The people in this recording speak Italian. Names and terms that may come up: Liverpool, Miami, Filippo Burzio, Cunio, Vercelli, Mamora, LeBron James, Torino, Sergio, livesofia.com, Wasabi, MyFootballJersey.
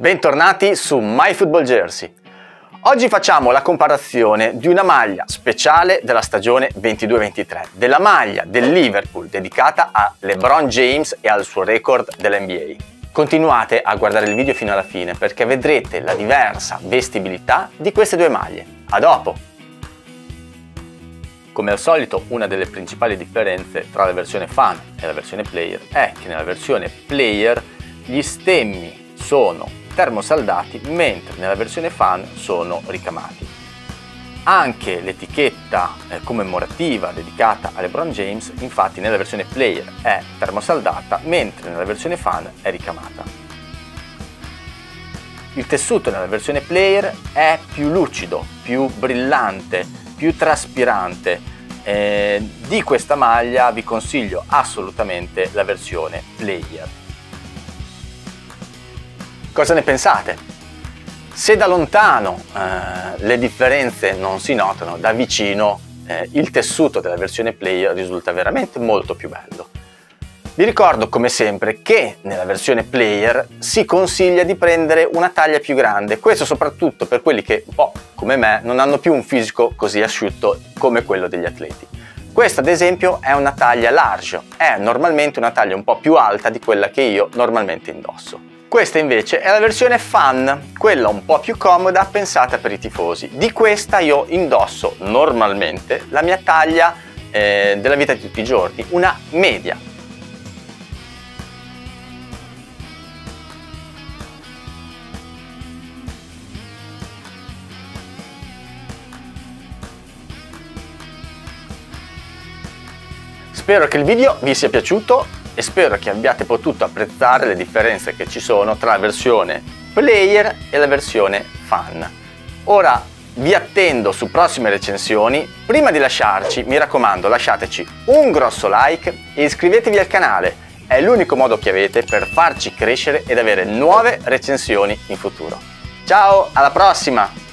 Bentornati su MyFootballJersey. Oggi facciamo la comparazione di una maglia speciale della stagione 22-23, della maglia del Liverpool dedicata a LeBron James e al suo record dell'NBA. Continuate a guardare il video fino alla fine perché vedrete la diversa vestibilità di queste due maglie. A dopo! Come al solito, una delle principali differenze tra la versione fan e la versione player è che nella versione player gli stemmi sono termosaldati, mentre nella versione fan sono ricamati. Anche l'etichetta commemorativa dedicata a LeBron James, infatti, nella versione player è termosaldata, mentre nella versione fan è ricamata. Il tessuto nella versione player è più lucido, più brillante, più traspirante. Di questa maglia vi consiglio assolutamente la versione player. Cosa ne pensate? Se da lontano le differenze non si notano, da vicino il tessuto della versione player risulta veramente molto più bello. Vi ricordo come sempre che nella versione player si consiglia di prendere una taglia più grande, questo soprattutto per quelli che un po' come me non hanno più un fisico così asciutto come quello degli atleti. Questa ad esempio è una taglia large, è normalmente una taglia un po' più alta di quella che io normalmente indosso. Questa invece è la versione fan, quella un po' più comoda pensata per i tifosi. Di questa io indosso normalmente la mia taglia della vita di tutti i giorni, una media. Spero che il video vi sia piaciuto e spero che abbiate potuto apprezzare le differenze che ci sono tra la versione player e la versione fan. Ora vi attendo su prossime recensioni. Prima di lasciarci, mi raccomando, lasciateci un grosso like e iscrivetevi al canale. È l'unico modo che avete per farci crescere ed avere nuove recensioni in futuro. Ciao, alla prossima!